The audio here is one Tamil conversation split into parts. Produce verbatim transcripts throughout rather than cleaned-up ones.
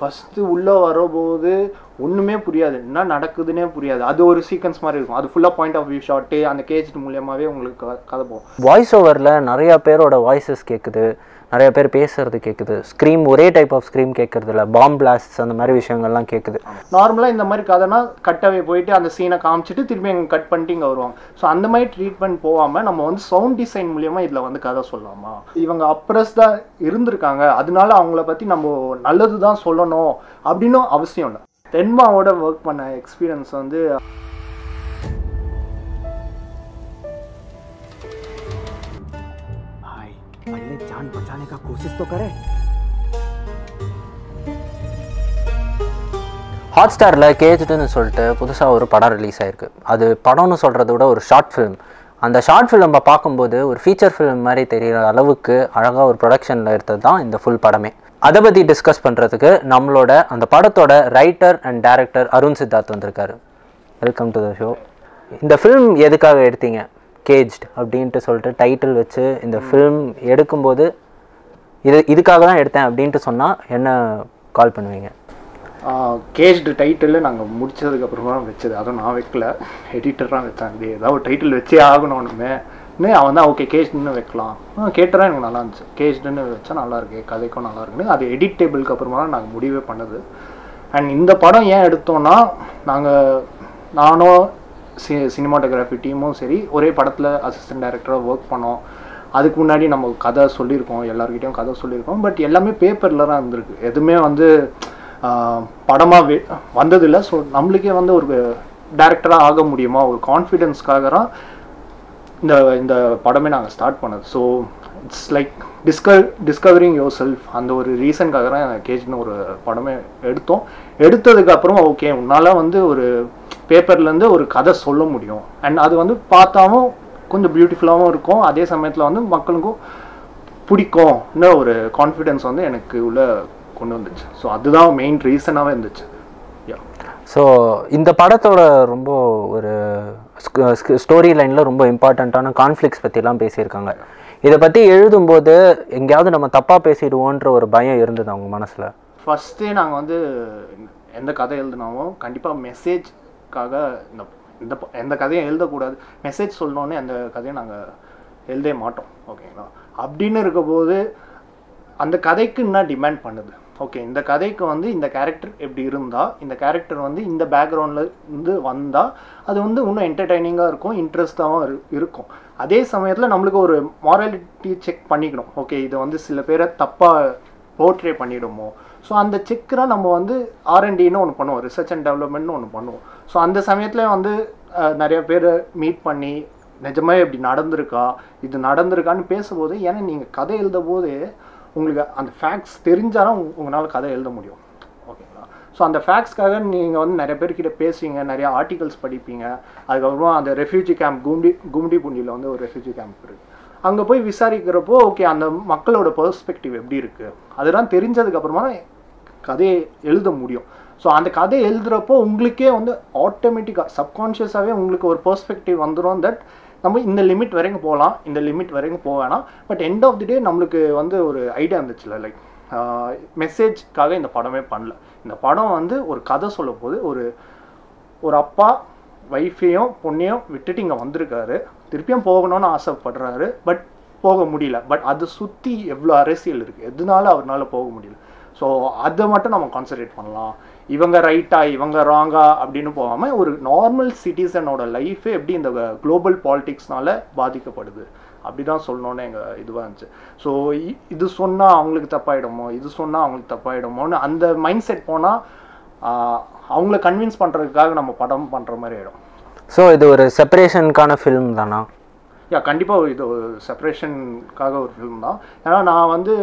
ஃபர்ஸ்ட் உள்ள வரபோது ஒண்ணுமே புரியாது, என்ன நடக்குதுனே புரியாது. அது ஒரு சீக்வென்ஸ் மாதிரி இருக்கும். அது ஃபுல்லா பாயிண்ட் ஆஃப் வியூ ஷாட், அந்த கேஜ்ட் மூலமாவே உங்களுக்கு கதை போகும். வாய்ஸ் ஓவர்ல நிறைய பேரோட வாய்ஸஸ் கேக்குது, நிறைய பேர் பேசுறது கேக்குது. ஸ்க்ரீம் ஒரே டைப் ஆஃப் ஸ்க்ரீம் கேட்கறது இல்லை, பாம் பிளாஸ்ட் அந்த மாதிரி விஷயங்கள்லாம் கேட்குது. நார்மலாக இந்த மாதிரி கதைனா கட்டவே போயிட்டு அந்த சீனை காமிச்சிட்டு திரும்பி அங்கே கட் பண்ணிட்டு இங்கே வருவாங்க. ஸோ அந்த மாதிரி ட்ரீட்மெண்ட் போகாமல் நம்ம வந்து சவுண்ட் டிசைன் மூலியமாக இதில் வந்து கதை சொல்லலாமா? இவங்க அப்ரஸ்டாக இருந்திருக்காங்க, அதனால அவங்கள பற்றி நம்ம நல்லது தான் சொல்லணும் அப்படின்னு அவசியம் இல்லை. தென்மாவோட ஒர்க் பண்ண எக்ஸ்பீரியன்ஸ் வந்து पहले जान बचाने का कोशिश तो करें। Hotstarல கேஜ்டுன்னு சொல்லிட்டு புதுசாக ஒரு படம் ரிலீஸ் ஆயிருக்கு. அது படம்னு சொல்கிறத விட ஒரு ஷார்ட் ஃபிலிம். அந்த ஷார்ட் ஃபிலிம் நம்ம பார்க்கும்போது ஒரு ஃபீச்சர் ஃபிலிம் மாதிரி தெரிகிற அளவுக்கு அழகாக ஒரு ப்ரொடக்ஷனில் எடுத்தது தான் இந்த ஃபுல் படமே. அதை பற்றி டிஸ்கஸ் பண்ணுறதுக்கு நம்மளோட அந்த படத்தோட writer and director Arun Siddharth வந்திருக்காரு. Welcome to the show. இந்த ஃபிலிம் எதுக்காக எடுத்தீங்க? கேஜ்ட் அப்படின்ட்டு சொல்லிட்டு டைட்டில் வச்சு இந்த ஃபிலிம் எடுக்கும்போது இது இதுக்காக தான் எடுத்தேன் அப்படின்ட்டு சொன்னால் என்ன கால் பண்ணுவீங்க? கேஜ்டு டைட்டில் நாங்கள் முடித்ததுக்கப்புறமா வச்சது, அதுவும் நான் வைக்கல, எடிட்டராக வச்சாங்க. ஏதாவது ஒரு டைட்டில் வச்சே ஆகணும்னுமே அவன் தான் ஓகே கேஜ்டுன்னு வைக்கலாம் கேட்டரா எனக்கு நல்லா இருந்துச்சு. கேஜ்டுன்னு வச்சா நல்லாயிருக்கு, கதைக்கும் நல்லா இருக்குன்னு அது எடிட் டேபிளுக்கு அப்புறமா தான் நாங்கள் முடிவே பண்ணது. அண்ட் இந்த படம் ஏன் எடுத்தோன்னா, நாங்கள் நானோ சி சினிமாட்டோகிராஃபி டீமும் சரி ஒரே படத்தில் அசிஸ்டன்ட் டைரக்டராக ஒர்க் பண்ணோம். அதுக்கு முன்னாடி நம்ம கதை சொல்லியிருக்கோம், எல்லாருக்கிட்டையும் கதை சொல்லியிருக்கோம். பட் எல்லாமே பேப்பரில் தான் இருந்திருக்கு, எதுவுமே வந்து படமாக வந்ததில்லை. ஸோ நம்மளுக்கே வந்து ஒரு டைரக்டராக ஆக முடியுமா ஒரு கான்ஃபிடென்ஸ்க்காக தான் இந்த இந்த படமே நாங்கள் ஸ்டார்ட் பண்ணது. So it's like disc discovering yourself, அந்த ஒரு ரீசன்காக தான் கேஜ்னு ஒரு படமே எடுத்தோம். எடுத்ததுக்கப்புறம் ஓகே உன்னால் வந்து ஒரு பேப்பர்லேருந்து ஒரு கதை சொல்ல முடியும், அண்ட் அது வந்து பார்த்தாலும் கொஞ்சம் பியூட்டிஃபுல்லாகவும் இருக்கும், அதே சமயத்தில் வந்து மக்களுக்கும் பிடிக்கும்னு ஒரு கான்ஃபிடென்ஸ் வந்து எனக்கு உள்ளே கொண்டு வந்துச்சு. ஸோ அதுதான் மெயின் ரீசனாகவே இருந்துச்சு. ஸோ இந்த படத்தோட ரொம்ப ஒரு ஸ்டோரி லைனில் ரொம்ப இம்பார்ட்டண்ட்டான கான்ஃப்ளிக்ஸ் பற்றிலாம் பேசியிருக்காங்க. இதை பற்றி எழுதும்போது எங்கேயாவது நம்ம தப்பாக பேசிடுவோன்ற ஒரு பயம் இருந்தது அவங்க மனசில்? ஃபஸ்ட்டே நாங்கள் வந்து எந்த கதை எழுதுனாலும் கண்டிப்பாக மெசேஜ் காக இந்த இந்த எந்த கதையும் எழுதக்கூடாது, மெசேஜ் சொல்லணுன்னு அந்த கதையும் நாங்கள் எழுதவே மாட்டோம். ஓகேங்களா? அப்படின்னு இருக்கும்போது அந்த கதைக்கு என்ன டிமாண்ட் பண்ணுது, ஓகே இந்த கதைக்கு வந்து இந்த கேரக்டர் எப்படி இருந்தால், இந்த கேரக்டர் வந்து இந்த பேக்ரவுண்டில் இருந்து வந்தால் அது வந்து இன்னும் என்டர்டைனிங்காக இருக்கும், இன்ட்ரெஸ்டாகவும் இருக்கும். அதே சமயத்தில் நம்மளுக்கு ஒரு மாரலிட்டி செக் பண்ணிக்கணும், ஓகே இதை வந்து சில பேரை தப்பாக போர்ட்ரே பண்ணிவிடுமோ. ஸோ அந்த செக்கராக நம்ம வந்து ஆர்என்டின்னு ஒன்று பண்ணுவோம், ரிசர்ச் அண்ட் டெவலப்மெண்ட்னு ஒன்று பண்ணுவோம். ஸோ அந்த சமயத்தில் வந்து நிறைய பேர் மீட் பண்ணி நிஜமாக இப்படி நடந்திருக்கா இது நடந்திருக்கான்னு பேசும்போது, ஏன்னா நீங்கள் கதை எழுத போது உங்களுக்கு அந்த ஃபேக்ட்ஸ் தெரிஞ்சாலும் உங்களால் கதை எழுத முடியும். ஓகேங்களா? ஸோ அந்த ஃபேக்ட்ஸ்க்காக நீங்கள் வந்து நிறைய பேர்கிட்ட பேசுவீங்க, நிறையா ஆர்டிகல்ஸ் படிப்பீங்க. அதுக்கப்புறமா அந்த ரெஃப்யூஜி கேம்ப் கும்டி கும்டி பூண்டியில் வந்து ஒரு ரெஃப்யூஜி கேம்ப் இருக்குது, அங்கே போய் விசாரிக்கிறப்போ ஓகே அந்த மக்களோட பெர்ஸ்பெக்டிவ் எப்படி இருக்குது, அதெல்லாம் தெரிஞ்சதுக்கப்புறமா கதையை எழுத முடியும். ஸோ அந்த கதையை எழுதுகிறப்போ உங்களுக்கே வந்து ஆட்டோமேட்டிக்காக சப்கான்ஷியஸாகவே உங்களுக்கு ஒரு பெர்ஸ்பெக்டிவ் வந்துடும், தட் நம்ம இந்த லிமிட் வரைக்கும் போகலாம், இந்த லிமிட் வரைக்கும் போக வேணாம். But end of the day நம்மளுக்கு வந்து ஒரு ஐடியா இருந்துச்சுல்ல, லைக் மெசேஜ்க்காக இந்த படமே பண்ணல. இந்த படம் வந்து ஒரு கதை சொல்ல போது ஒரு ஒரு அப்பா வைஃபையும் பொண்ணையும் விட்டுட்டு இங்கே வந்திருக்காரு, திருப்பியும் போகணும்னு ஆசைப்படுறாரு, பட் போக முடியல. பட் அதை சுற்றி எவ்வளோ அரசியல் இருக்குது, எதுனால அவரால போக முடியல. ஸோ அதை மட்டும் நம்ம கான்சன்ட்ரேட் பண்ணலாம், இவங்க ரைட்டா இவங்க ராங்கா அப்படின்னு போகாமல் ஒரு நார்மல் சிட்டிசனோட லைஃபே எப்படி இந்த குளோபல் பாலிடிக்ஸ்னால பாதிக்கப்படுது அப்படி தான் சொல்லணுன்னு எங்கள் இதுவாக இருந்துச்சு. ஸோ இது சொன்னால் அவங்களுக்கு தப்பாயிடுமோ, இது சொன்னால் அவங்களுக்கு தப்பாயிடுமோன்னு அந்த மைண்ட் செட் போனால் அவங்கள கன்வின்ஸ் பண்ணுறதுக்காக நம்ம படம் பண்ணுற மாதிரி ஆகிடும். ஸோ இது ஒரு செப்பரேஷனுக்கான ஃபிலிம் தானா? யா, கண்டிப்பாக இது ஒரு செப்பரேஷனுக்காக ஒரு ஃபிலிம் தான். ஏன்னா நான் வந்து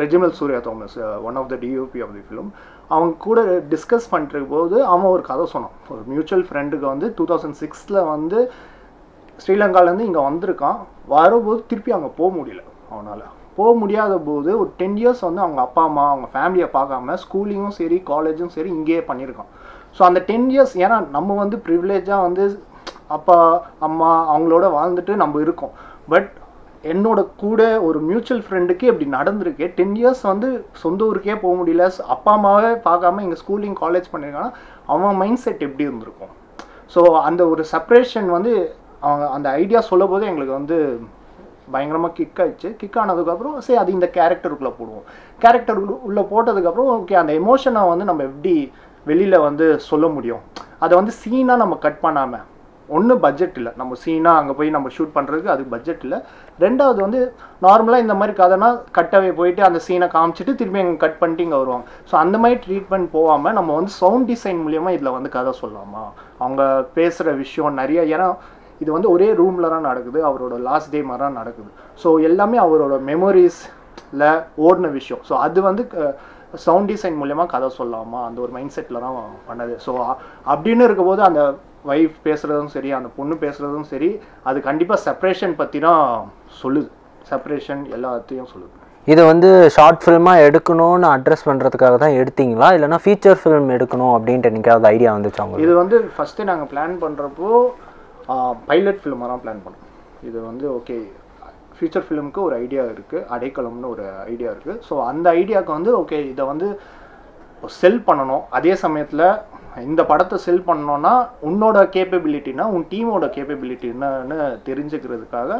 ரெஜிமல் Surya Thomas, one of the DOP of the film, அவங்க கூட டிஸ்கஸ் பண்ணுற போது அவன் ஒரு கதை சொன்னான். ஒரு மியூச்சுவல் ஃப்ரெண்டுக்கு வந்து டூ தௌசண்ட் சிக்ஸில் வந்து ஸ்ரீலங்காலேருந்து இங்கே வந்திருக்கான், வரும்போது திருப்பி அங்கே போக முடியல, அவனால் போக முடியாத போது ஒரு டென் இயர்ஸ் வந்து அவங்க அப்பா அம்மா அவங்க ஃபேமிலியை பார்க்காம ஸ்கூலிங்கும் சரி காலேஜும் சரி இங்கேயே பண்ணியிருக்கான். ஸோ அந்த டென் இயர்ஸ் ஏன்னா நம்ம வந்து ப்ரிவிலேஜாக வந்து அப்பா அம்மா அவங்களோட வாழ்ந்துட்டு நம்ம இருக்கோம், பட் என்னோட கூட ஒரு மியூச்சுவல் ஃப்ரெண்டுக்கு இப்படி நடந்திருக்கு. டென் இயர்ஸ் வந்து சொந்த ஊருக்கே போக முடியல, அப்பா அம்மாவே பார்க்காம இங்கே ஸ்கூலிங் காலேஜ் பண்ணியிருக்காங்கன்னா அவன் மைண்ட் செட் எப்படி இருந்திருக்கும். ஸோ அந்த ஒரு செப்ரேஷன் வந்து அவங்க அந்த ஐடியா சொல்லும் போது எங்களுக்கு வந்து பயங்கரமாக கிக் ஆகிடுச்சு. கிக் ஆனதுக்கப்புறம் சரி அது இந்த கேரக்டருக்குள்ளே போடுவோம். கேரக்டர் உள்ளே போட்டதுக்கப்புறம் ஓகே அந்த எமோஷனை வந்து நம்ம எப்படி வெளியில் வந்து சொல்ல முடியும், அதை வந்து சீனாக நம்ம கட் பண்ணாமல். ஒன்று பட்ஜெட் இல்லை, நம்ம சீனாக அங்கே போய் நம்ம ஷூட் பண்ணுறதுக்கு அதுக்கு பட்ஜெட் இல்லை. ரெண்டாவது வந்து நார்மலாக இந்த மாதிரி கதைனா கட்டவே போயிட்டு அந்த சீனை காமிச்சிட்டு திரும்பி அங்கே கட் பண்ணிட்டு இங்கே வருவாங்க. ஸோ அந்த மாதிரி ட்ரீட்மெண்ட் போகாமல் நம்ம வந்து சவுண்ட் டிசைன் மூலிமா இதில் வந்து கதை சொல்லலாமா, அவங்க பேசுகிற விஷயம் நிறைய. ஏன்னா இது வந்து ஒரே ரூமில் தான் நடக்குது, அவரோட லாஸ்ட் டே மாதிரி தான் நடக்குது. ஸோ எல்லாமே அவரோட மெமரிஸில் ஓடின விஷயம். ஸோ அது வந்து சவுண்ட் டிசைன் மூலயமா கதை சொல்லலாமா அந்த ஒரு மைண்ட் செட்டில் தான் பண்ணது. ஸோ அப்படின்னு இருக்கும்போது அந்த வைஃப் பேசுகிறதும் சரி அந்த பொண்ணு பேசுகிறதும் சரி அது கண்டிப்பாக செப்ரேஷன் பற்றி தான் சொல்லுது, செப்ரேஷன் எல்லாத்தையும் சொல்லுது. இது வந்து ஷார்ட் ஃபிலிமாக எடுக்கணும்னு அட்ரஸ் பண்ணுறதுக்காக தான் எடுத்தீங்களா, இல்லைனா ஃபீச்சர் ஃபிலிம் எடுக்கணும் அப்படின்ட்டு எனக்காவது ஐடியா வந்துச்சாங்க? இது வந்து ஃபஸ்ட்டு நாங்கள் பிளான் பண்ணுறப்போ பைலட் ஃபிலிமாக தான் பிளான் பண்ணோம். இது வந்து ஓகே ஃபியூச்சர் ஃபிலிமுக்கு ஒரு ஐடியா இருக்குது, அடைக்கலம்னு ஒரு ஐடியா இருக்குது. ஸோ அந்த ஐடியாவுக்கு வந்து ஓகே இதை வந்து செல் பண்ணணும். அதே சமயத்தில் இந்த படத்தை செல் பண்ணோன்னா உன்னோட கேப்பபிலிட்டினா உன் டீமோட கேப்பபிலிட்டி என்னன்னு தெரிஞ்சுக்கிறதுக்காக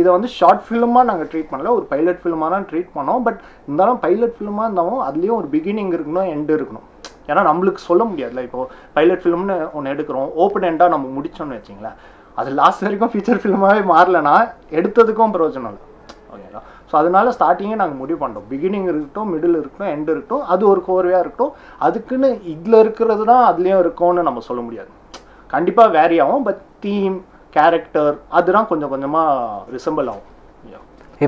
இதை வந்து ஷார்ட் ஃபிலிமாக நாங்கள் ட்ரீட் பண்ணல, ஒரு பைலட் ஃபிலிமாக தான் ட்ரீட் பண்ணோம். பட் இருந்தாலும் பைலட் ஃபிலிமாக இருந்தாலும் அதுலேயும் ஒரு பிகினிங் இருக்கணும், எண்டு இருக்கணும். ஏன்னா நம்மளுக்கு சொல்ல முடியாதுல்ல, இப்போது பைலட் ஃபிலிம்னு ஒன்று எடுக்கிறோம், ஓப்பன் எண்டாக நம்ம முடிச்சோன்னு வச்சிங்களேன், அது லாஸ்ட் வரைக்கும் ஃபீச்சர் ஃபிலிமாகவே மாறலைன்னா எடுத்ததுக்கும் பிரயோஜனம் இல்லை, ஓகேங்களா? ஸோ அதனால ஸ்டார்டிங்கே நாங்கள் முடிவு பண்ணுறோம், பிகினிங் இருக்கட்டும், மிடில் இருக்கட்டும், எண்டு இருக்கட்டும், அது ஒரு கோர்வையாக இருக்கட்டும். அதுக்குன்னு இதில் இருக்கிறது தான் அதுலேயும் இருக்கும்னு நம்ம சொல்ல முடியாது, கண்டிப்பாக வேரி ஆகும். பட் தீம், கேரக்டர் அதுதான் கொஞ்சம் கொஞ்சமாக ரிசம்பிள் ஆகும்.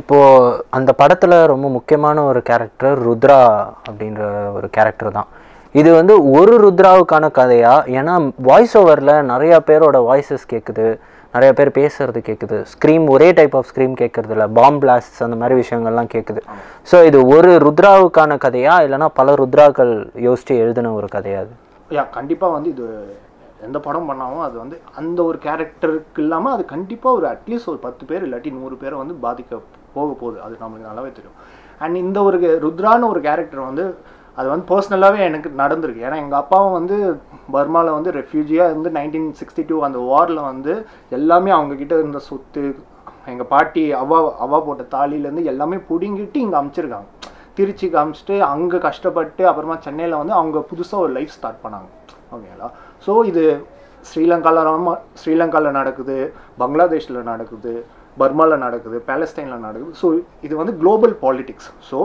இப்போது அந்த படத்தில் ரொம்ப முக்கியமான ஒரு கேரக்டர் ருத்ரா அப்படின்ற ஒரு கேரக்டர் தான். இது வந்து ஒரு ருத்ராவுக்கான கதையா? ஏன்னா வாய்ஸ் ஓவரில் நிறையா பேரோட வாய்ஸஸ் கேட்குது, நிறையா பேர் பேசுகிறது கேட்குது, ஸ்க்ரீம் ஒரே டைப் ஆஃப் ஸ்க்ரீம் கேட்குறது இல்லை, பாம் பிளாஸ்ட்ஸ் அந்த மாதிரி விஷயங்கள்லாம் கேட்குது. ஸோ இது ஒரு ருத்ராவுக்கான கதையா, இல்லைனா பல ருத்ராக்கள் யோசிச்சு எழுதின ஒரு கதையா? அது யா கண்டிப்பாக வந்து இது எந்த படம் பண்ணாலும் அது வந்து அந்த ஒரு கேரக்டருக்கு இல்லாமல் அது கண்டிப்பாக ஒரு அட்லீஸ்ட் ஒரு பத்து பேர் இல்லாட்டி நூறு பேரை வந்து பாதிக்க போக போகுது, அது நம்மளுக்கு நல்லாவே தெரியும். அண்ட் இந்த ஒரு ருத்ரான்னு ஒரு கேரக்டர் வந்து அது வந்து பர்சனலாகவே எனக்கு நடந்திருக்கு. ஏன்னா எங்கள் அப்பாவும் வந்து பர்மாவில் வந்து ரெஃப்யூஜியாக இருந்து நைன்டீன் சிக்ஸ்டி டூ அந்த வாரில் வந்து எல்லாமே அவங்கக்கிட்ட இருந்த சொத்து, எங்கள் பாட்டி அவ்வா அவ்வா போட்ட தாலியிலேருந்து எல்லாமே பிடுங்கிட்டு இங்கே அமுச்சிருக்காங்க, திருச்சிக்கு அமிச்சிட்டு அங்கே கஷ்டப்பட்டு அப்புறமா சென்னையில் வந்து அவங்க புதுசாக ஒரு லைஃப் ஸ்டார்ட் பண்ணாங்க, ஓகேங்களா? ஸோ இது ஸ்ரீலங்காவில் ஸ்ரீலங்காவில் நடக்குது, பங்களாதேஷில் நடக்குது, பர்மாவில் நடக்குது, பாலஸ்டைனில் நடக்குது. ஸோ இது வந்து குளோபல் பாலிடிக்ஸ். ஸோ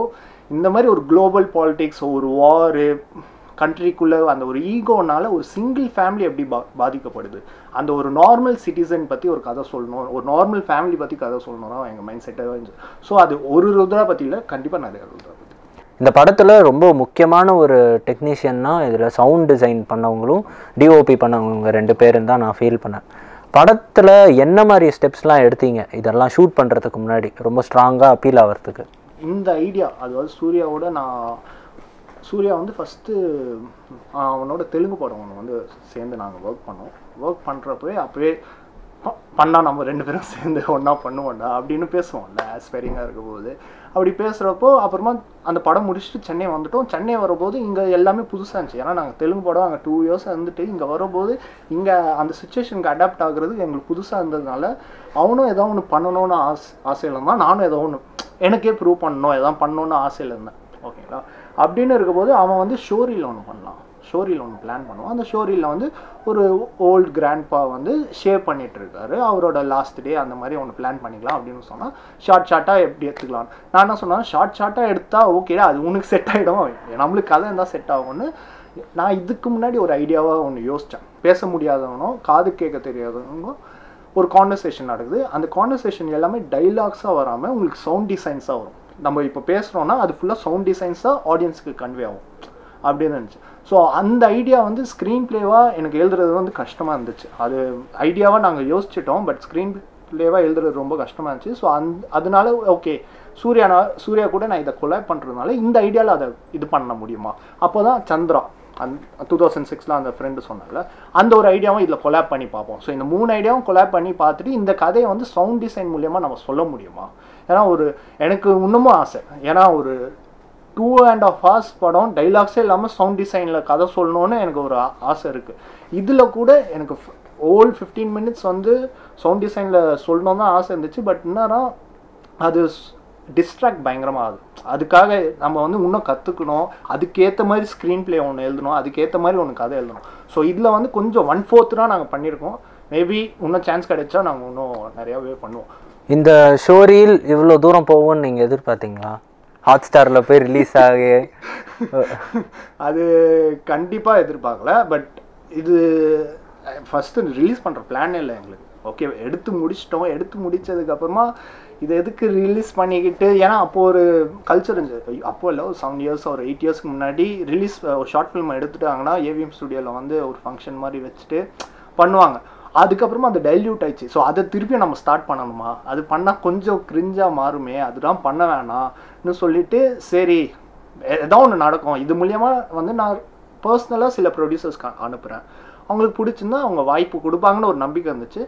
இந்த மாதிரி ஒரு குளோபல் பாலிடிக்ஸ், ஒரு வாரு, கண்ட்ரிக்குள்ளே அந்த ஒரு ஈகோனால் ஒரு சிங்கிள் ஃபேமிலி எப்படி பா பாதிக்கப்படுது அந்த ஒரு நார்மல் சிட்டிசன் பற்றி ஒரு கதை சொல்லணும், ஒரு நார்மல் ஃபேமிலி பற்றி கதை சொல்லணும்னா எங்கள் மைண்ட் செட்டாக இருந்துச்சு. ஸோ அது ஒரு ருத்ரா பற்றியில் கண்டிப்பாக நிறைய ருத்ரா பற்றி. இந்த படத்தில் ரொம்ப முக்கியமான ஒரு டெக்னீஷியன்னா இதில் சவுண்ட் டிசைன் பண்ணவங்களும் டிஓபி பண்ணவங்க ரெண்டு பேரும் தான் நான் ஃபீல் பண்ணேன். படத்தில் என்ன மாதிரி ஸ்டெப்ஸ்லாம் எடுத்தீங்க இதெல்லாம் ஷூட் பண்ணுறதுக்கு முன்னாடி ரொம்ப ஸ்ட்ராங்காக அப்பீல் ஆகிறதுக்கு? இந்த ஐடியா அதாவது சூர்யாவோட நான் சூர்யா வந்து ஃபஸ்ட்டு அவனோட தெலுங்கு படம் ஒன்று வந்து சேர்ந்து நாங்கள் ஒர்க் பண்ணோம். ஒர்க் பண்ணுறப்பவே அப்போவே பண்ணால் நம்ம ரெண்டு பேரும் சேர்ந்து ஒன்றா பண்ணுவோம்டா அப்படின்னு பேசுவோம்ல, ஸ்பெரிங்காக இருக்கும் போது அப்படி பேசுகிறப்போ அப்புறமா அந்த படம் முடிச்சுட்டு சென்னை வந்துவிட்டோம். சென்னை வரும்போது இங்கே எல்லாமே புதுசாக இருந்துச்சு. ஏன்னா நாங்கள் தெலுங்கு படம் அங்கே டூ இயர்ஸ் வந்துட்டு இங்கே வரும்போது இங்கே அந்த சுச்சுவேஷனுக்கு அடாப்ட் ஆகுறது எங்களுக்கு புதுசாக இருந்ததுனால அவனும் ஏதோ ஒன்று பண்ணணும்னு ஆசை ஆசையில் இருந்தான், நானும் ஏதோ ஒன்று எனக்கே ப்ரூவ் பண்ணணும் எதாவது பண்ணணுன்னு ஆசையில் இருந்தேன், ஓகேங்களா? அப்படின்னு இருக்கும்போது அவன் வந்து ஷோரியில் ஒன்று பண்ணலாம், ஷோரியில் ஒன்று பிளான் பண்ணுவான். அந்த ஷோரியில் வந்து ஒரு ஓல்டு கிராண்ட்பா வந்து ஷேவ் பண்ணிகிட்ருக்காரு, அவரோட லாஸ்ட் டே அந்த மாதிரி ஒன்று பிளான் பண்ணிக்கலாம் அப்படின்னு சொன்னால் ஷார்ட் ஷார்ட்டாக எப்படி எடுத்துக்கலாம். நான் என்ன சொன்னேன், ஷார்ட் ஷார்ட்டாக எடுத்தால் ஓகே அது உனக்கு செட் ஆகிடும், நம்மளுக்கு கதை இருந்தால் செட் ஆகும்னு நான் இதுக்கு முன்னாடி ஒரு ஐடியாவாக ஒன்று யோசித்தேன். பேச முடியாதவனும் காது கேட்க தெரியாதவனும் ஒரு கான்வர்சேஷன் நடக்குது, அந்த கான்வர்சேஷன் எல்லாமே டைலாக்ஸாக வராமல் உங்களுக்கு சவுண்ட் டிசைன்ஸாக வரும். நம்ம இப்போ பேசுகிறோன்னா அது ஃபுல்லாக சவுண்ட் டிசைன்ஸாக ஆடியன்ஸுக்கு கன்வே ஆகும் அப்படின்னு இருந்துச்சு. ஸோ அந்த ஐடியா வந்து ஸ்க்ரீன் பிளேவாக எனக்கு எழுதுறது வந்து கஷ்டமாக இருந்துச்சு. அது ஐடியாவாக நாங்கள் யோசிச்சிட்டோம், பட் ஸ்க்ரீன் பிளேவாக எழுதுறது ரொம்ப கஷ்டமாக இருந்துச்சு. ஸோ அந் அதனால ஓகே சூர்யா நான் சூர்யா கூட நான் இதை கொலாப் பண்ணுறதுனால இந்த ஐடியாவில் அதை இது பண்ண முடியுமா, அப்போ தான் Chandra two thousand six la அந்த friend சொன்னால அந்த ஒரு ஐடியாவை இதல கொலாப் பண்ணி பாப்போம். சோ இந்த மூணு ஐடியாவை கொலாப் பண்ணி பார்த்துட்டு இந்த கதையை வந்து சவுண்ட் டிசைன் மூலமா நம்ம சொல்ல முடியுமா? ஏனா ஒரு எனக்கு இன்னும் ஆசை. ஏனா ஒரு two and a half hours படம் டயலாக்ஸே இல்லாம சவுண்ட் டிசைன்ல கதை சொல்லணும்னு எனக்கு ஒரு ஆசை இருக்கு. இதுல கூட எனக்கு all fifteen minutes வந்து சவுண்ட் டிசைன்ல சொல்லணும்னு ஆசை இருந்துச்சு. பட் என்னன்னா அது டிஸ்ட்ராக்ட் பயங்கரமா ஆகுது. அதுக்காக நம்ம வந்து இன்னும் கற்றுக்கணும், அதுக்கேற்ற மாதிரி ஸ்க்ரீன் பிளே ஒன்று எழுதணும், அதுக்கேற்ற மாதிரி ஒன்று கதை எழுதணும். ஸோ இதில் வந்து கொஞ்சம் ஒன் ஃபோர்த்து தான் நாங்கள் பண்ணியிருக்கோம். மேபி இன்னும் சான்ஸ் கிடைச்சா நாங்கள் இன்னும் நிறையாவே பண்ணுவோம். இந்த ஷோ ரீல் இவ்வளோ தூரம் போகும்னு நீங்கள் எதிர்பார்த்தீங்களா? ஹாட் ஸ்டாரில் போய் ரிலீஸ் ஆகு அது கண்டிப்பாக எதிர்பார்க்கல. பட் இது ஃபஸ்ட்டு ரிலீஸ் பண்ணுற பிளானே இல்லை எங்களுக்கு. ஓகே, எடுத்து முடிச்சிட்டோம். எடுத்து முடித்ததுக்கப்புறமா இதை எதுக்கு ரிலீஸ் பண்ணிக்கிட்டு, ஏன்னா அப்போது ஒரு கல்ச்சர் இருந்துச்சு. அப்போ இல்லை, ஒரு செவன் இயர்ஸ் ஒரு எயிட் இயர்ஸ்க்கு முன்னாடி ரிலீஸ் ஒரு ஷார்ட் ஃபிலிம் எடுத்துட்டாங்கன்னா ஏவிஎம் ஸ்டுடியோவில் வந்து ஒரு ஃபங்க்ஷன் மாதிரி வச்சுட்டு பண்ணுவாங்க. அதுக்கப்புறமா அது டைல்யூட் ஆயிடுச்சு. ஸோ அதை திருப்பியும் நம்ம ஸ்டார்ட் பண்ணணுமா? அது பண்ணால் கொஞ்சம் கிரிஞ்சாக மாறுமே, அதுதான் பண்ண வேணாம்னு சொல்லிட்டு சரி ஏதோ ஒன்று நடக்கும். இது மூலயமா வந்து நான் பர்சனலாக சில ப்ரொடியூசர்ஸ்க்கு அனுப்புகிறேன். அவங்களுக்கு பிடிச்சிருந்தா அவங்க வாய்ப்பு கொடுப்பாங்கன்னு ஒரு நம்பிக்கை இருந்துச்சு.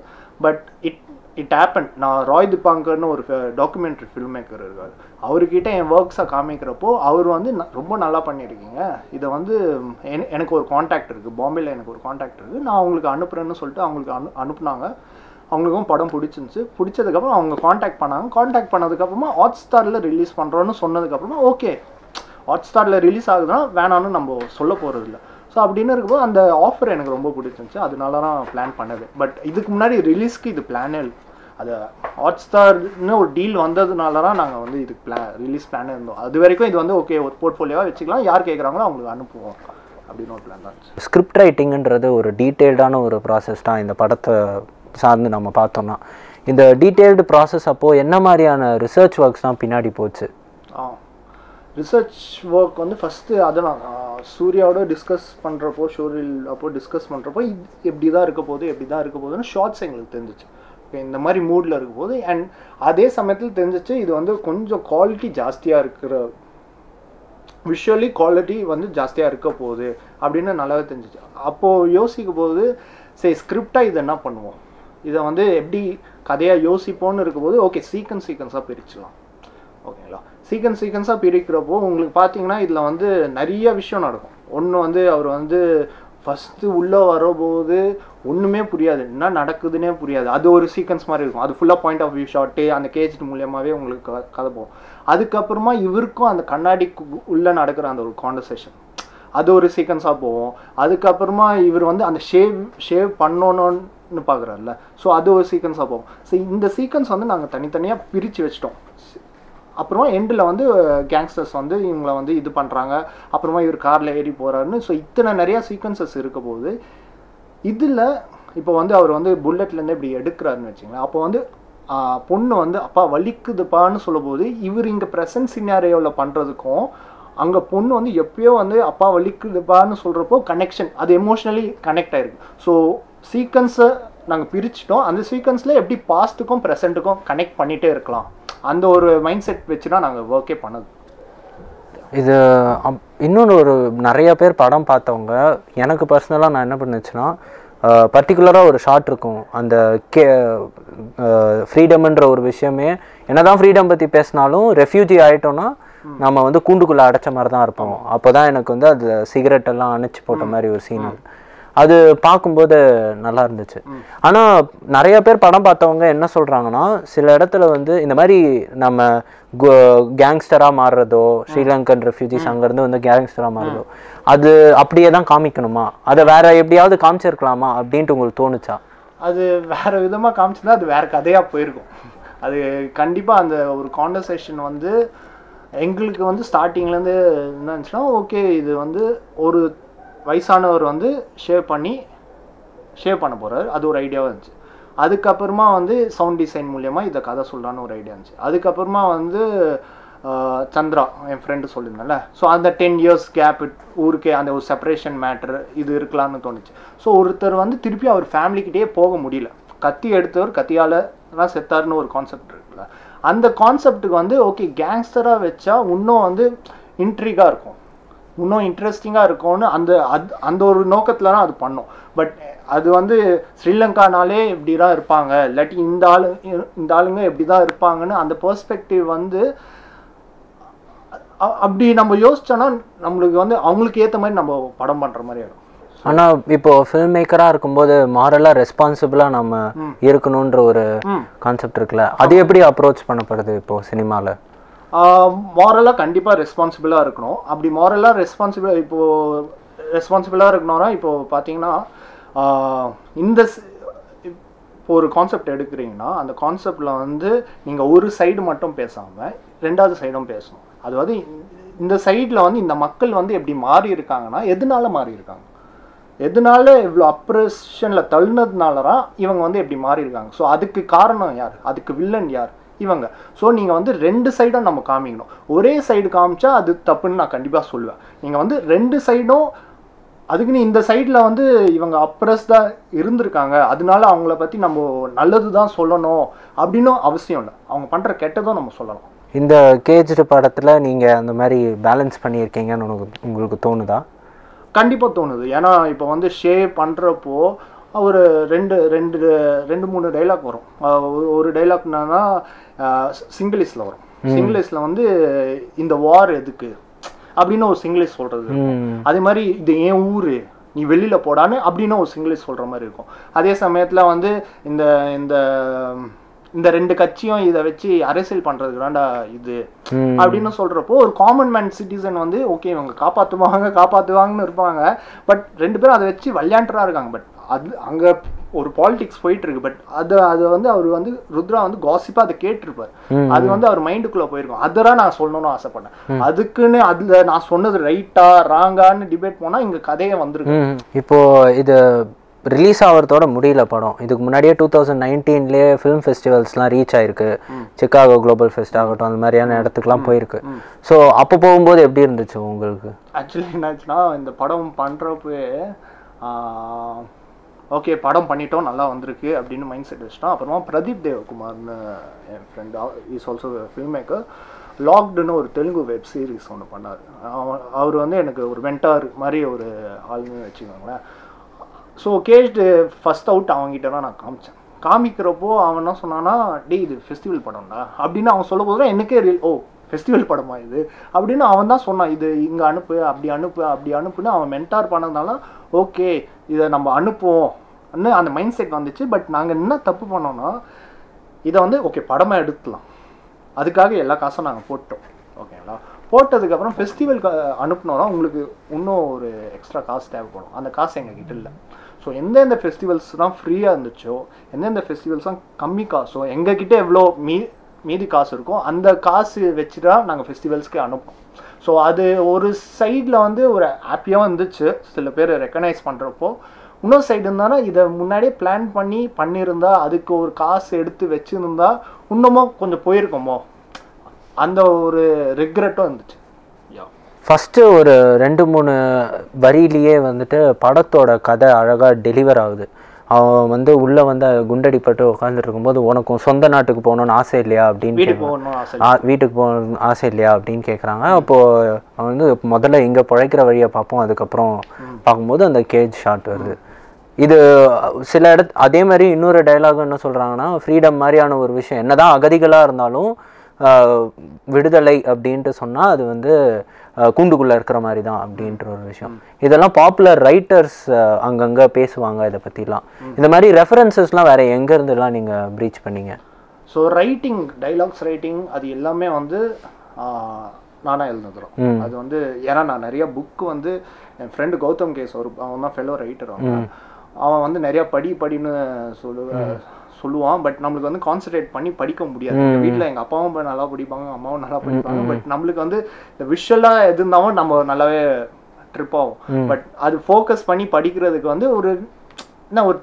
But it it happen. நான் ராய் திபாங்கர்னு ஒரு டாக்குமெண்ட்ரி ஃபில்ம் மேக்கர் இருக்கார். அவர்கிட்ட என் ஒர்க்ஸை காமிக்கிறப்போ அவர் வந்து ரொம்ப நல்லா பண்ணியிருக்கீங்க, இதை வந்து எனக்கு ஒரு காண்டாக்ட் இருக்குது, பாம்பேயில் எனக்கு ஒரு காண்டாக்ட் இருக்குது, நான் அவங்களுக்கு அனுப்புகிறேன்னு சொல்லிட்டு அவங்களுக்கு அனு அனுப்புனாங்க அவங்களுக்கும் படம் பிடிச்சிருந்துச்சு. பிடிச்சதுக்கப்புறம் அவங்க காண்டாக்ட் பண்ணாங்க. காண்டாக்ட் பண்ணதுக்கப்புறமா ஹாட்ஸ்டாரில் ரிலீஸ் பண்ணுறோன்னு சொன்னதுக்கப்புறமா ஓகே, ஹாட்ஸ்டாரில் ரிலீஸ் ஆகுதுன்னா வேணான்னு நம்ம சொல்ல போகிறதில்ல. ஸோ அப்படின்னு இருக்கும்போது அந்த ஆஃபர் எனக்கு ரொம்ப பிடிச்சிருந்துச்சு. அதனால தான் பிளான் பண்ணது. பட் இதுக்கு முன்னாடி ரிலீஸ்க்கு இது பிளானே இல்லை. அது ஹாட்ஸ்டார்னு ஒரு டீல் வந்ததுனால தான் நாங்கள் வந்து இதுக்கு பிளான் ரிலீஸ் பிளானே இருந்தோம். அது வரைக்கும் இது வந்து ஓகே ஒரு போர்ட்ஃபோலியோவாக வச்சுக்கலாம், யார் கேட்குறாங்களோ அவங்களுக்கு அனுப்புவோம் அப்படின்னு ஒரு பிளான் தான். ஸ்கிரிப்ட் ரைட்டிங்ன்றது ஒரு டீட்டெயில்டான ஒரு ப்ராசஸ் தான். இந்த படத்தை சார்ந்து நம்ம பார்த்தோம்னா இந்த டீட்டெயில்டு ப்ராசஸ் அப்போது என்ன மாதிரியான ரிசர்ச் ஒர்க்ஸ் தான் பின்னாடி போச்சு? ஆ, ரிசர்ச் ஒர்க் வந்து ஃபஸ்ட்டு அதெல்லாம் சூர்யாவோட டிஸ்கஸ் பண்ணுறப்போ ஷோரில் அப்போ டிஸ்கஸ் பண்ணுறப்போ இது எப்படி தான் இருக்க போகுது எப்படி தான் இருக்க போகுதுன்னு ஷார்ட்ஸ் எங்களுக்கு தெரிஞ்சிச்சு. இப்போ இந்த மாதிரி மூடில் இருக்கும் போது அண்ட் அதே சமயத்தில் தெரிஞ்சிச்சு இது வந்து கொஞ்சம் குவாலிட்டி ஜாஸ்தியாக இருக்கிற விஷுவலி குவாலிட்டி வந்து ஜாஸ்தியாக இருக்க போகுது அப்படின்னு நல்லாவே தெரிஞ்சிச்சு. அப்போது யோசிக்கும் போது சரி ஸ்கிரிப்டாக இதை என்ன பண்ணுவோம், இதை வந்து எப்படி கதையாக யோசிப்போன்னு இருக்கும்போது ஓகே சீக்வன்ஸ் சீக்வன்ஸாக பிரிச்சுக்கலாம். ஓகேங்களா, சீக்வன்ஸ் சீக்வன்ஸாக பிரிக்கிறப்போ உங்களுக்கு பார்த்தீங்கன்னா இதில் வந்து நிறைய விஷயம் நடக்கும். ஒன்று வந்து அவர் வந்து ஃபஸ்ட்டு உள்ளே வரபோது ஒன்றுமே புரியாது, என்ன நடக்குதுன்னே புரியாது, அது ஒரு சீக்வன்ஸ் மாதிரி இருக்கும். அது ஃபுல்லாக பாயிண்ட் ஆஃப் வியூ ஷாட்டு அந்த கேஜ்ட் மூலியமாகவே உங்களுக்கு கதை போகும். அதுக்கப்புறமா இவருக்கும் அந்த கண்ணாடிக்கு உள்ளே நடக்கிற அந்த ஒரு கான்வர்சேஷன் அது ஒரு சீக்வன்ஸாக போகும். அதுக்கப்புறமா இவர் வந்து அந்த ஷேவ் ஷேவ் பண்ணணும்னு பார்க்குறாருல்ல, ஸோ அது ஒரு சீக்வன்ஸாக போகும். ஸோ இந்த சீக்வன்ஸ் வந்து நாங்கள் தனித்தனியாக பிரித்து வச்சிட்டோம். அப்புறமா எண்டில் வந்து கேங்ஸ்டர்ஸ் வந்து இவங்களை வந்து இது பண்ணுறாங்க, அப்புறமா இவர் காரில் ஏறி போகிறாருன்னு. ஸோ இத்தனை நிறையா சீக்வன்சஸ் இருக்க போது இதில் இப்போ வந்து அவர் வந்து புல்லட்லேருந்து இப்படி எடுக்கிறாருன்னு வச்சுங்களேன். அப்போ வந்து பொண்ணு வந்து அப்பா வலிக்குதுப்பான்னு சொல்லும்போது இவர் இங்கே ப்ரெசன்ட் சினாரியோவில் பண்ணுறதுக்கும் அங்கே பொண்ணு வந்து எப்பயோ வந்து அப்பா வலிக்குதுப்பான்னு சொல்கிறப்போ கனெக்ஷன் அது எமோஷ்னலி கனெக்ட் ஆகிருக்கு. ஸோ சீக்வன்ஸை நாங்கள் பிரிச்சிட்டோம். அந்த சீக்வன்ஸில் எப்படி பாஸ்ட்டுக்கும் ப்ரெசண்ட்டுக்கும் கனெக்ட் பண்ணிகிட்டே இருக்கலாம், அந்த ஒரு மைண்ட் செட் வச்சு தான் நாங்கள் ஒர்க்கே பண்ணது இது. இன்னொன்று ஒரு நிறைய பேர் படம் பார்த்தவங்க எனக்கு பர்சனலாக நான் என்ன பண்ணுச்சுன்னா பர்டிகுலராக ஒரு ஷார்ட் இருக்கும் அந்த கே ஃப்ரீடம்ன்ற ஒரு விஷயமே என்ன தான் ஃப்ரீடம் பற்றி பேசினாலும் ரெஃப்யூஜி ஆகிட்டோன்னா நம்ம வந்து கூண்டுக்குள்ளே அடைச்ச மாதிரி தான் இருப்போம். அப்போ தான் எனக்கு வந்து அது சிகரெட் எல்லாம் அணைச்சி போட்ட மாதிரி ஒரு சீன் அது பார்க்கும்போது நல்லா இருந்துச்சு. ஆனால் நிறைய பேர் படம் பார்த்தவங்க என்ன சொல்கிறாங்கன்னா சில இடத்துல வந்து இந்த மாதிரி நம்ம கேங்ஸ்டராக மாறுறதோ ஸ்ரீலங்கன் ரெஃப்யூஜிஸ் அங்கேருந்து வந்து கேங்ஸ்டராக மாறுறதோ அது அப்படியே தான் காமிக்கணுமா, அதை வேறு எப்படியாவது காமிச்சிருக்கலாமா அப்படின்ட்டு உங்களுக்கு தோணுச்சா? அது வேறு விதமாக காமிச்சிருந்தா அது வேறு கதையாக போயிருக்கும். அது கண்டிப்பாக அந்த ஒரு கான்வர்சேஷன் வந்து எங்களுக்கு வந்து ஸ்டார்டிங்லேருந்து என்ன இருந்துச்சுன்னா ஓகே இது வந்து ஒரு வயசானவர் வந்து ஷேவ் பண்ணி ஷேவ் பண்ண போகிறார், அது ஒரு ஐடியாவாக இருந்துச்சு. அதுக்கப்புறமா வந்து சவுண்ட் டிசைன் மூலயமா இதை கதை சொல்கிறான்னு ஒரு ஐடியா இருந்துச்சு. அதுக்கப்புறமா வந்து சந்திரா என் ஃப்ரெண்டு சொல்லியிருந்தேன்ல, ஸோ அந்த டென் இயர்ஸ் கேப் ஊருக்கே அந்த ஒரு செப்பரேஷன் மேட்ரு இது இருக்கலான்னு தோணுச்சு. ஸோ ஒருத்தர் வந்து திருப்பி அவர் ஃபேமிலிக்கிட்டே போக முடியல, கத்தி எடுத்தவர் கத்தியால் தான் செத்தாருன்னு ஒரு கான்செப்ட் இருக்குல்ல, அந்த கான்செப்டுக்கு வந்து ஓகே கேங்ஸ்டராக வச்சா இன்னும் வந்து இன்ட்ரிகாக இருக்கும். இன்னும் இன்ட்ரெஸ்டிங்காக இருக்கும்னு அந்த அது அந்த ஒரு நோக்கத்தில் தான் அது பண்ணோம். பட் அது வந்து ஸ்ரீலங்கானாலே இப்படி தான் இருப்பாங்க, இல்லாட்டி இந்த ஆளு இந்த ஆளுங்க எப்படி தான் இருப்பாங்கன்னு அந்த பெர்ஸ்பெக்டிவ் வந்து அப்படி நம்ம யோசிச்சோன்னா நம்மளுக்கு வந்து அவங்களுக்கு ஏற்ற மாதிரி நம்ம படம் பண்ணுற மாதிரி ஆகும். ஆனால் இப்போது ஃபில்ம் மேக்கராக இருக்கும்போது மாரலாக ரெஸ்பான்சிபிளாக நம்ம இருக்கணுன்ற ஒரு கான்செப்ட் இருக்குல்ல, அது எப்படி அப்ரோச் பண்ணப்படுது இப்போது சினிமாவில்? மாரலாக கண்டிப்பாக ரெஸ்பான்சிபிளாக இருக்கணும். அப்படி மாரலாக ரெஸ்பான்சிபிளாக இப்போது ரெஸ்பான்சிபிளாக இருக்கணும்னா இப்போது பார்த்தீங்கன்னா இந்த இப்போ ஒரு கான்செப்ட் எடுக்கிறீங்கன்னா அந்த கான்செப்டில் வந்து நீங்கள் ஒரு சைடு மட்டும் பேசாமல் ரெண்டாவது சைடும் பேசணும். அதாவது இந்த சைடில் வந்து இந்த மக்கள் வந்து எப்படி மாறி இருக்காங்கன்னா எதனால மாறி இருக்காங்க, எதனால இவ்வளோ அப்ரெஷனில் தள்ளினதுனால தான் இவங்க வந்து எப்படி மாறி இருக்காங்க, ஸோ அதுக்கு காரணம் யார், அதுக்கு வில்லன் யார் இவங்க. ஸோ நீங்கள் வந்து ரெண்டு சைடும் நம்ம காமிக்கணும். ஒரே சைடு காமிச்சா அது தப்புன்னு நான் கண்டிப்பாக சொல்லுவேன். நீங்கள் வந்து ரெண்டு சைடும் அதுக்குன்னு இந்த சைடில் வந்து இவங்க அப்ரெஸ்டாக இருந்திருக்காங்க, அதனால அவங்கள பற்றி நம்ம நல்லது தான் சொல்லணும் அப்படின்னும் அவசியம் இல்லை, அவங்க பண்ணுற கெட்டதும் நம்ம சொல்லலாம். இந்த கேஜ்டு படத்தில் நீங்கள் அந்த மாதிரி பேலன்ஸ் பண்ணியிருக்கீங்கன்னு உனக்கு உங்களுக்கு தோணுதா? கண்டிப்பாக தோணுது. ஏன்னா இப்போ வந்து ஷேவ் பண்ணுறப்போ ஒரு ரெண்டு ரெண்டு ரெண்டு மூணு டைலாக் வரும். ஒரு டைலாக் என்னன்னா சிங்கிலீஷில் வரும். சிங்கிலீஷில் வந்து இந்த வார் எதுக்கு அப்படின்னு ஒரு சிங்கிலீஷ் சொல்கிறது, அதே மாதிரி இது ஏன் ஊர் நீ வெளியில் போடான்னு அப்படின்னு ஒரு சிங்கிலீஷ் சொல்கிற மாதிரி இருக்கும். அதே சமயத்தில் வந்து இந்த இந்த இந்த ரெண்டு கட்சியும் இதை வச்சு அரசியல் பண்ணுறதுக்கு தாண்டா இது அப்படின்னு சொல்கிறப்போ ஒரு காமன் மேன் சிட்டிசன் வந்து ஓகே இவங்க காப்பாற்றுவாங்க காப்பாற்றுவாங்கன்னு இருப்பாங்க, பட் ரெண்டு பேரும் அதை வச்சு விளையாண்டுறா இருக்காங்க. பட் அது அங்கே ஒரு பாலிடிக்ஸ் போயிட்டுருக்கு. பட் அது அதை வந்து அவர் வந்து ருத்ரா வந்து காசிப்பாக அதை கேட்டிருப்பார், அது வந்து அவர் மைண்டுக்குள்ளே போயிருக்கும். அதெல்லாம் நான் சொல்லணும்னு ஆசைப்பட்டேன். அதுக்குன்னு அதில் நான் சொன்னது ரைட்டா ராங்கான்னு டிபேட் போனால் இங்கே கதையை வந்துருக்கு. இப்போது இது ரிலீஸ் ஆகிறதோட முடியல படம். இதுக்கு முன்னாடியே டூ தௌசண்ட் நைன்டீன்லேயே ஃபிலிம் ஃபெஸ்டிவல்ஸ்லாம் ரீச் ஆகிருக்கு, சிக்காகோ குளோபல் ஃபெஸ்ட் ஆகட்டும் அந்த மாதிரியான இடத்துக்குலாம் போயிருக்கு. ஸோ அப்போ போகும்போது எப்படி இருந்துச்சு உங்களுக்கு? ஆக்சுவலி என்னாச்சுன்னா இந்த படம் பண்ணுறப்பே ஓகே படம் பண்ணிட்டோம் நல்லா வந்திருக்கு அப்படின்னு மைண்ட் செட் வச்சுட்டோம். அப்புறமா பிரதீப் தேவகுமார்னு என் friend, is also film maker, லாக்டுன்னு ஒரு தெலுங்கு வெப் சீரிஸ் ஒன்று பண்ணார். அவர் வந்து எனக்கு ஒரு மென்டார் மாதிரி ஒரு ஆளுமே வச்சுக்கோங்களேன். ஸோ கேஜ்டு ஃபஸ்ட் அவுட் அவங்ககிட்ட தான் நான் காமிச்சேன். காமிக்கிறப்போ அவன் என்ன சொன்னான்னா, டே இது ஃபெஸ்டிவல் படம்டா அப்படின்னு அவன் சொல்லும் போது தான் எனக்கே ரியல் ஓ ஃபெஸ்டிவல் படமா இது அப்படின்னு அவன் தான் சொன்னான். இது இங்கே அனுப்பு அப்படி அனுப்பு அப்படி அனுப்புன்னு அவன் மென்டார் பண்ணதுனால ஓகே இதை நம்ம அனுப்போம்னு அந்த மைண்ட் செட் வந்துச்சு. பட் நாங்கள் என்ன தப்பு பண்ணோன்னா இதை வந்து ஓகே படமாக எடுத்துலாம், அதுக்காக எல்லா காசும் நாங்கள் போட்டோம் ஓகேங்களா. போட்டதுக்கப்புறம் ஃபெஸ்டிவலுக்கு அனுப்புனோன்னா உங்களுக்கு இன்னும் ஒரு எக்ஸ்ட்ரா காசு தேவைப்படும், அந்த காசு எங்ககிட்ட இல்லை. ஸோ எந்தெந்த ஃபெஸ்டிவல்ஸ் தான் ஃப்ரீயாக இருந்துச்சோ, எந்தெந்த ஃபெஸ்டிவல்ஸ் தான் கம்மி காசோ, எங்ககிட்ட எவ்வளோ மீ மீதி காசு இருக்கோ அந்த காசு வச்சு தான் நாங்கள் ஃபெஸ்டிவல்ஸ்க்கு அனுப்போம். ஸோ அது ஒரு சைடில் வந்து ஒரு ஹாப்பியாகவும் இருந்துச்சு சில பேர் ரெக்கக்னைஸ் பண்ணுறப்போ. இன்னொரு சைடு இருந்தானா இதை முன்னாடியே பிளான் பண்ணி பண்ணியிருந்தா, அதுக்கு ஒரு காசு எடுத்து வச்சுருந்தா இன்னமும் கொஞ்சம் போயிருக்கோமோ அந்த ஒரு ரெக்ரெட்டும் இருந்துச்சு. ஃபஸ்ட்டு ஒரு ரெண்டு மூணு வரியிலேயே வந்துட்டு படத்தோட கதை அழகாக டெலிவர் ஆகுது. அவன் வந்து உள்ளே வந்து குண்டடிப்பட்டு உட்காந்துட்டு இருக்கும்போது உனக்கும் சொந்த நாட்டுக்கு போகணுன்னு ஆசை இல்லையா அப்படின்னு கேட்குறாங்க, வீட்டுக்கு போகணுன்னு ஆசை இல்லையா அப்படின்னு கேட்குறாங்க. அப்போது அவன் வந்து முதல்ல இங்கே பிழைக்கிற வழியை பார்ப்போம், அதுக்கப்புறம் பார்க்கும்போது அந்த கேஜ் ஷாட் வருது. இது சில இடத்து அதே மாதிரி இன்னொரு டைலாக் என்ன சொல்கிறாங்கன்னா, ஃப்ரீடம் மாதிரியான ஒரு விஷயம் என்ன தான் அகதிகளாக இருந்தாலும் விடுதலை அப்படின்ட்டு சொன்னால் அது வந்து கூண்டுக்குள்ளே இருக்கிற மாதிரி தான் அப்படின்ற ஒரு விஷயம். இதெல்லாம் பாப்புலர் ரைட்டர்ஸ் அங்கங்கே பேசுவாங்க இதை பற்றிலாம். இந்த மாதிரி ரெஃபரன்சஸ்லாம் வேறு எங்கேருந்துலாம் நீங்கள் ப்ரீச் பண்ணிங்க? ஸோ ரைட்டிங் டைலாக்ஸ் ரைட்டிங் அது எல்லாமே வந்து நானாக எழுதுறோம். அது வந்து ஏன்னா நான் நிறையா புக்கு வந்து என் ஃப்ரெண்டு கௌதம் கேஸ் ஒரு அவன் தான் ஃபெலோ ரைட்டர், அவன் அவன் வந்து நிறையா படி படின்னு சொல்லுவேன் சொல்லுவான். பட் நம்மளுக்கு வந்து கான்சன்ட்ரேட் பண்ணி படிக்க முடியாது. எங்கள் வீட்டில் எங்கள் அப்பாவும் நல்லா படிப்பாங்க, அம்மாவும் நல்லா படிப்பாங்க. பட் நம்மளுக்கு வந்து இந்த விஷுவலாக எது இருந்தாலும் நம்ம நல்லாவே ட்ரிப் ஆகும். பட் அது ஃபோக்கஸ் பண்ணி படிக்கிறதுக்கு வந்து ஒரு என்ன ஒரு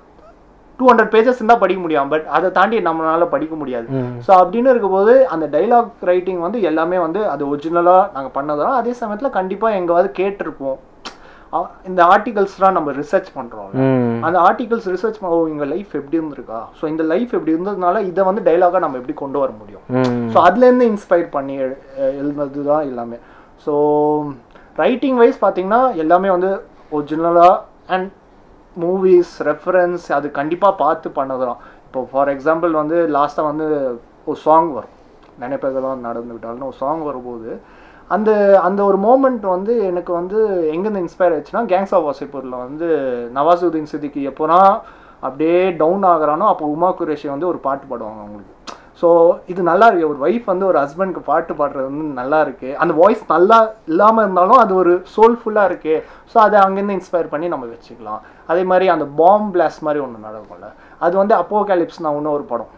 டூ ஹண்ட்ரட் பேஜஸ் இருந்தால் படிக்க முடியும், பட் அதை தாண்டி நம்மளால படிக்க முடியாது. ஸோ அப்படின்னு இருக்கும்போது அந்த டைலாக் ரைட்டிங் வந்து எல்லாமே வந்து அது ஒரிஜினலாக நாங்கள் பண்ணதெல்லாம் அதே சமயத்தில் கண்டிப்பாக எங்கேயாவது கேட்டிருப்போம். இந்த ஆர்டிகல்ஸ்லாம் நம்ம ரிசர்ச் பண்ணுறோம், அந்த ஆர்டிகல்ஸ் ரிசர்ச் பண்ண எங்கள் லைஃப் எப்படி இருந்திருக்கா, ஸோ இந்த லைஃப் எப்படி இருந்ததுனால இதை வந்து டைலாகாக நம்ம எப்படி கொண்டு வர முடியும், ஸோ அதுலேருந்து இன்ஸ்பயர் பண்ணி எழுதுனது தான் எல்லாமே. ஸோ ரைட்டிங் வைஸ் பார்த்தீங்கன்னா எல்லாமே வந்து ஒரிஜினலாக அண்ட் மூவிஸ் ரெஃபரன்ஸ் அது கண்டிப்பாக பார்த்து பண்ணதுலாம். இப்போ ஃபார் எக்ஸாம்பிள் வந்து லாஸ்ட்டாக வந்து ஒரு சாங் வரும், நினைப்பதெல்லாம் நடந்துக்கிட்டாலும் ஒரு சாங் வரும்போது அந்த அந்த ஒரு மோமெண்ட் வந்து எனக்கு வந்து எங்கேருந்து இன்ஸ்பயர் ஆச்சுன்னா, கேங்ஸ் ஆஃப் வாசிப்பூரில் வந்து நவாசுதீன் சித்திக்கு எப்போனா அப்படியே டவுன் ஆகிறானோ அப்போ உமா குரேஷி வந்து ஒரு பாட்டு பாடுவாங்க அவங்களுக்கு. ஸோ இது நல்லா இருக்குது, ஒரு ஒய்ஃப் வந்து ஒரு ஹஸ்பண்டுக்கு பாட்டு பாடுறது வந்து நல்லா இருக்குது. அந்த வாய்ஸ் நல்லா இல்லாமல் இருந்தாலும் அது ஒரு சோல்ஃபுல்லாக இருக்குது. ஸோ அதை அங்கேருந்து இன்ஸ்பயர் பண்ணி நம்ம வச்சுக்கலாம். அதே மாதிரி அந்த பாம் பிளாஸ்ட் மாதிரி ஒன்று நடக்கும்ல, அது வந்து அப்போகாலிப்ஸ் நான் இன்னும் ஒரு படம்.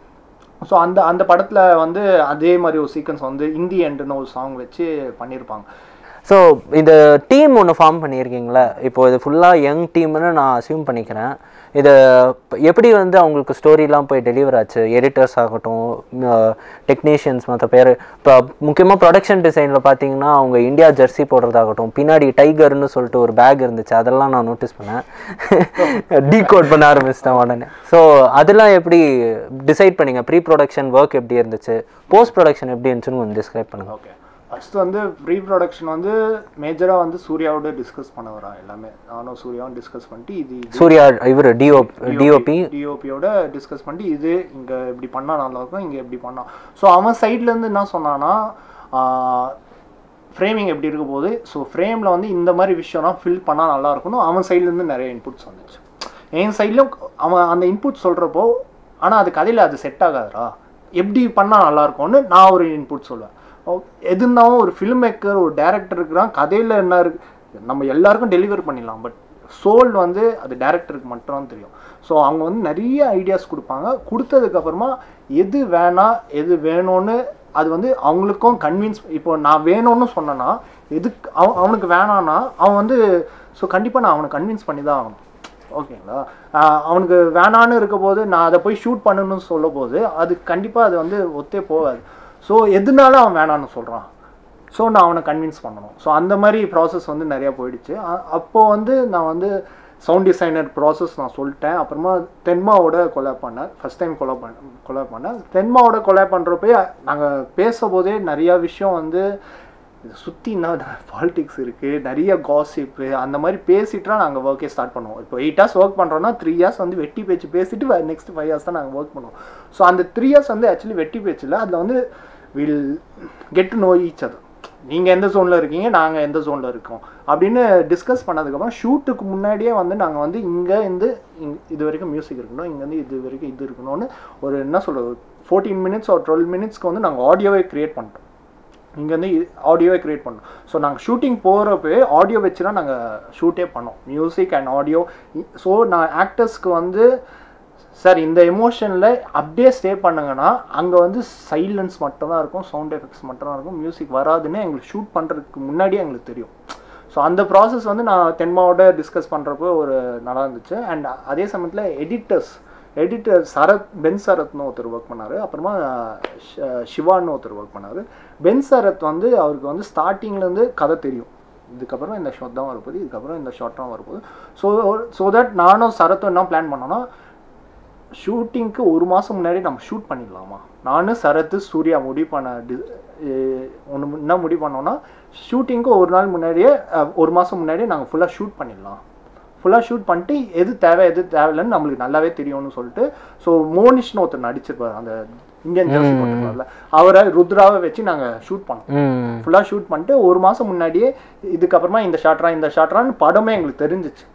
ஸோ அந்த அந்த படத்தில் வந்து அதே மாதிரி ஒரு சீக்வன்ஸ் வந்து இந்தி எண்டுன்னு ஒரு சாங் வச்சு பண்ணியிருப்பாங்க. ஸோ இந்த டீம் ஒன்று ஃபார்ம் பண்ணியிருக்கீங்களா, இப்போது இது ஃபுல்லாக யங் டீம்னு நான் அஸ்யூம் பண்ணிக்கிறேன். இது எப்படி வந்து அவங்களுக்கு ஸ்டோரிலாம் போய் டெலிவர் ஆச்சு? எடிட்டர்ஸ் ஆகட்டும், டெக்னீஷியன்ஸ், மற்ற பேர். இப்போ முக்கியமாக ப்ரொடக்ஷன் டிசைனில் பார்த்தீங்கன்னா அவங்க இந்தியா ஜெர்சி போடுறதாகட்டும், பின்னாடி டைகர்னு சொல்லிட்டு ஒரு பேக் இருந்துச்சு, அதெல்லாம் நான் நோட்டீஸ் பண்ணேன், டீகோட் பண்ண ஆரம்பிச்சிட்டேன் உடனே. ஸோ அதெல்லாம் எப்படி டிசைட் பண்ணிங்க? ப்ரீ ப்ரொடக்ஷன் ஒர்க் எப்படி இருந்துச்சு, போஸ்ட் ப்ரொடக்ஷன் எப்படி இருந்துச்சுன்னு கொஞ்சம் டிஸ்கிரைப் பண்ணுங்கள். ஓகே, ஃபஸ்ட்டு வந்து ப்ரீ ப்ரொடக்ஷன் வந்து மேஜராக வந்து சூர்யாவோட டிஸ்கஸ் பண்ண வரான் எல்லாமே. நானும் சூர்யாவும் டிஸ்கஸ் பண்ணிட்டு இது சூர்யா இவர் டிஓபி டிஓபியோட டிஸ்கஸ் பண்ணிட்டு இது இங்கே இப்படி பண்ணால் நல்லாயிருக்கும், இங்கே எப்படி பண்ணால். ஸோ அவன் சைட்லேருந்து என்ன சொன்னான்னா, ஃப்ரேமிங் எப்படி இருக்க போகுது, ஸோ ஃப்ரேமில் வந்து இந்த மாதிரி விஷயம்லாம் ஃபில் பண்ணால் நல்லா இருக்கும்னு அவன் சைட்லேருந்து நிறைய இன்புட்ஸ் வந்துச்சு. என் சைட்லையும் அவன் அந்த இன்புட் சொல்கிறப்போ, ஆனால் அது கதையில் அது செட் ஆகாதுரா, எப்படி பண்ணால் நல்லாயிருக்கும்னு நான் ஒரு இன்புட் சொல்லுவேன். எதுனாலும் ஒரு ஃபிலிம் மேக்கர் ஒரு டேரக்டருக்குலாம் கதையில் என்ன இருக்குது நம்ம எல்லாருக்கும் டெலிவர் பண்ணிடலாம், பட் சோல் வந்து அது டேரக்டருக்கு மட்டும்தான் தெரியும். ஸோ அவங்க வந்து நிறைய ஐடியாஸ் கொடுப்பாங்க. கொடுத்ததுக்கப்புறமா எது வேணாம் எது வேணும்னு அது வந்து அவங்களுக்கும் கன்வின்ஸ். இப்போ நான் வேணும்னு சொன்னேன்னா எதுக்கு அவ அவனுக்கு வேணான்னா அவன் வந்து ஸோ கண்டிப்பாக நான் அவனை கன்வின்ஸ் பண்ணி தான் ஆகணும், ஓகேங்களா. அவனுக்கு வேணான்னு இருக்க போது நான் அதை போய் ஷூட் பண்ணணும்னு சொல்ல போது அது கண்டிப்பாக அது வந்து ஒத்தே போகாது. ஸோ எதுனாலும் அவன் வேணான்னு சொல்கிறான், ஸோ நான் அவனை கன்வின்ஸ் பண்ணணும். ஸோ அந்த மாதிரி ப்ராசஸ் வந்து நிறையா போயிடுச்சு. அப்போது வந்து நான் வந்து சவுண்ட் டிசைனர் ப்ராசஸ் நான் சொல்லிட்டேன். அப்புறமா தென்மாவோட கொலாப் பண்ணேன், ஃபஸ்ட் டைம் கொலாப் பண்ண கொலாப் பண்ணேன் தென்மாவோட கொலாப் பண்ணுறப்பே நாங்கள் பேசும்போதே நிறையா விஷயம் வந்து சுற்றினா பாலிடிக்ஸ் இருக்குது, நிறைய காசிப்பு, அந்த மாதிரி பேசிட்டுலாம் நாங்கள் ஒர்க்கே ஸ்டார்ட் பண்ணுவோம். இப்போ எயிட் ஹார்ஸ் ஒர்க் பண்ணுறோன்னா த்ரீ ஹார்ஸ் வந்து வெட்டி பேச்சு பேசிட்டு நெக்ஸ்ட் ஃபைவ் ஹார்ஸ் தான் நாங்கள் ஒர்க் பண்ணுவோம். ஸோ அந்த த்ரீ ஹார்ஸ் வந்து ஆக்சுவலி வெட்டி பேச்சில் அதில் வந்து will get to know each other, நீங்கள் எந்த ஜோனில் இருக்கீங்க நாங்கள் எந்த ஜோனில் இருக்கோம் அப்படின்னு டிஸ்கஸ் பண்ணதுக்கப்புறம் ஷூட்டுக்கு முன்னாடியே வந்து நாங்கள் வந்து இங்கே இருந்து இங் இது வரைக்கும் மியூசிக் இருக்கணும், இங்கேருந்து இது வரைக்கும் இது இருக்கணும்னு ஒரு என்ன சொல்கிறது ஃபோர்டீன் மினிட்ஸ் ஒரு டுவெல் மினிட்ஸ்க்கு வந்து நாங்கள் ஆடியோவே க்ரியேட் பண்ணிட்டோம். இங்கேருந்து ஆடியோவே க்ரியேட் பண்ணோம். ஸோ நாங்கள் ஷூட்டிங் போகிறப்பவே ஆடியோ வச்சுனா நாங்கள் ஷூட்டே பண்ணோம், மியூசிக் அண்ட் ஆடியோ. ஸோ நான் ஆக்டர்ஸ்க்கு வந்து சார் இந்த எமோஷனில் அப்படியே ஸ்டே பண்ணுங்கன்னா அங்கே வந்து சைலன்ஸ் மட்டும்தான் இருக்கும், சவுண்ட் எஃபெக்ட்ஸ் மட்டும்தான் இருக்கும், மியூசிக் வராதுன்னு எங்களுக்கு ஷூட் பண்ணுறதுக்கு முன்னாடியே எங்களுக்கு தெரியும். ஸோ அந்த ப்ராசஸ் வந்து நான் தென்மாவோட டிஸ்கஸ் பண்ணுறப்போ ஒரு நல்லா இருந்துச்சு. அண்ட் அதே சமயத்தில் எடிட்டர்ஸ் எடிட்டர் சரத் பென் சரத்னு ஒருத்தர் ஒர்க் பண்ணார், அப்புறமா சிவான்னு ஒருத்தர் ஒர்க் பண்ணார். பென் சரத் வந்து அவருக்கு வந்து ஸ்டார்டிங்லேருந்து கதை தெரியும், இதுக்கப்புறம் இந்த ஷார்ட் தான் வரப்போகுது, இதுக்கப்புறம் இந்த ஷார்ட் தான் வரப்போகுது. ஸோ ஸோ தட் நானும் சரத்தும் என்ன பிளான் பண்ணோன்னா, ஷூட்டிங்க்கு ஒரு மாதம் முன்னாடி நம்ம ஷூட் பண்ணிடலாமா நானும் சரத்து சூர்யா முடிவு பண்ண டி ஒன்று என்ன முடிவு பண்ணோன்னா, ஷூட்டிங்க்கு ஒரு நாள் முன்னாடியே ஒரு மாதம் முன்னாடியே நாங்கள் ஃபுல்லாக ஷூட் பண்ணிடலாம், ஃபுல்லாக ஷூட் பண்ணிட்டு எது தேவை எது தேவையில்லைன்னு நம்மளுக்கு நல்லாவே தெரியும்னு சொல்லிட்டு. ஸோ மோனிஷ்னு ஒருத்தர் நடிச்சிருப்பார் அந்த இந்தியன் ஜெர்சி போட்டிருப்பார்ல, அவரை ருத்ராவை வச்சு நாங்கள் ஷூட் பண்ணோம். ஃபுல்லாக ஷூட் பண்ணிட்டு ஒரு மாதம் முன்னாடியே இதுக்கப்புறமா இந்த ஷாட்ரா இந்த ஷாட்ரான்னு படமே எங்களுக்கு தெரிஞ்சிச்சு.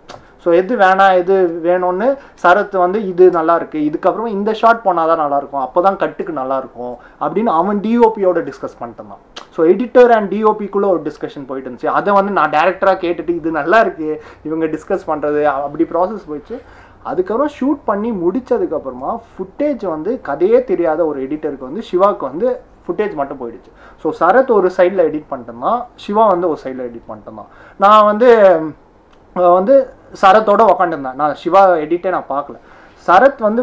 ஸோ எது வேணாம் எது வேணும்னு சரத் வந்து இது நல்லாயிருக்கு, இதுக்கப்புறமா இந்த ஷாட் போனால் தான் நல்லாயிருக்கும், அப்போ தான் கட்டுக்கு நல்லாயிருக்கும் அப்படின்னு அவன் டிஓபியோட டிஸ்கஸ் பண்ணிட்டுருந்தான். ஸோ எடிட்டர் அண்ட் டிஓபிக்குள்ளே ஒரு டிஸ்கஷன் போயிட்டு இருந்துச்சு. அதை வந்து நான் டேரெக்டராக கேட்டுட்டு இது நல்லா இருக்குது இவங்க டிஸ்கஸ் பண்ணுறது அப்படி ப்ராசஸ் போயிடுச்சு. அதுக்கப்புறம் ஷூட் பண்ணி முடித்ததுக்கப்புறமா ஃபுட்டேஜ் வந்து கதையே தெரியாத ஒரு எடிட்டருக்கு வந்து சிவாவுக்கு வந்து ஃபுட்டேஜ் மட்டும் போயிடுச்சு. ஸோ சரத் ஒரு சைடில் எடிட் பண்ணிட்டோம்னா சிவா வந்து ஒரு சைடில் எடிட் பண்ணிட்டோம்னா நான் வந்து வந்து சரத்தோட உக்காண்டிருந்தேன். நான் சிவா எடிட்டே நான் பார்க்கல. சரத் வந்து